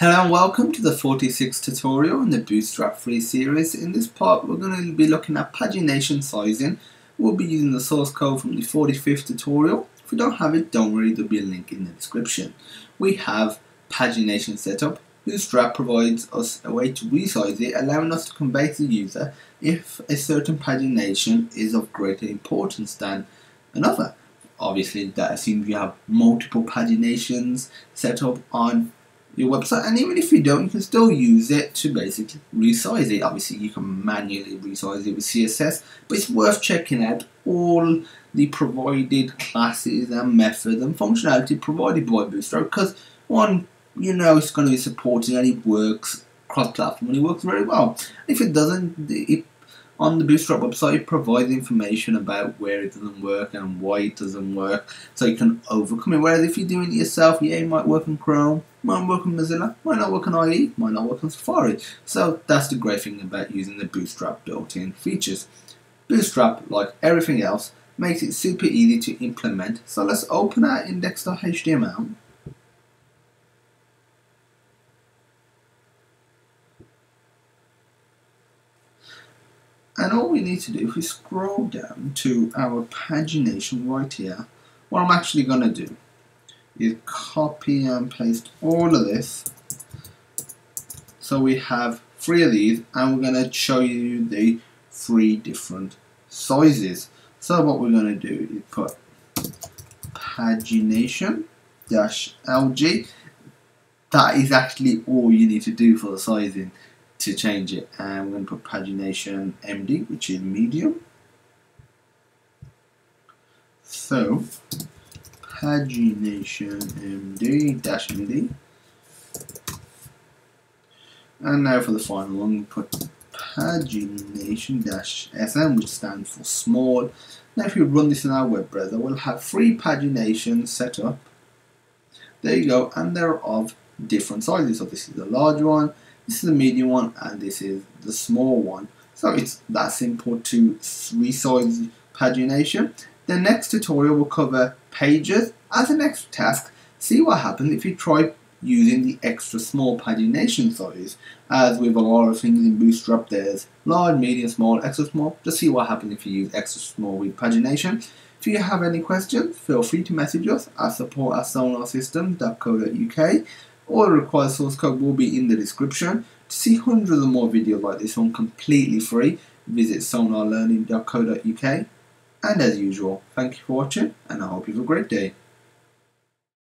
Hello and welcome to the 46th tutorial in the Bootstrap free series. In this part we're going to be looking at pagination sizing. We'll be using the source code from the 45th tutorial. If you don't have it, don't worry, there'll be a link in the description. We have pagination setup. Bootstrap provides us a way to resize it, allowing us to convey to the user if a certain pagination is of greater importance than another. Obviously that assumes you have multiple paginations set up on your website, and even if you don't, you can still use it to basically resize it. Obviously you can manually resize it with CSS, but it's worth checking out all the provided classes and methods and functionality provided by Bootstrap, because one, you know, it's going to be supported and it works cross-platform and it works very well. If it doesn't, on the Bootstrap website it provides information about where it doesn't work and why it doesn't work, so you can overcome it. Whereas if you're doing it yourself, yeah, it might work on Chrome, might work on Mozilla, might not work on IE, might not work on Safari. So that's the great thing about using the Bootstrap built-in features. Bootstrap, like everything else, makes it super easy to implement. So let's open our index.html. And all we need to do, if we scroll down to our pagination right here, what I'm actually going to do is copy and paste all of this. So we have three of these, and we're going to show you the three different sizes. So what we're going to do is put pagination-lg. That is actually all you need to do for the sizing to change it, and we're going to put pagination MD, which is medium. So pagination MD-MD, and now for the final one we put pagination-SM, which stands for small. Now if you run this in our web browser, we'll have three paginations set up. There you go, and they're of different sizes. So this is the large one, this is the medium one, and this is the small one. So it's that simple to resize pagination. The next tutorial will cover pages. As an extra task, see what happens if you try using the extra small pagination size. As with a lot of things in Bootstrap, there's large, medium, small, extra small. Just see what happens if you use extra small with pagination. If you have any questions, feel free to message us at support@sonarlearning.co.uk. All the required source code will be in the description. To see hundreds of more videos like this one completely free, visit sonarlearning.co.uk. And as usual, thank you for watching, and I hope you have a great day.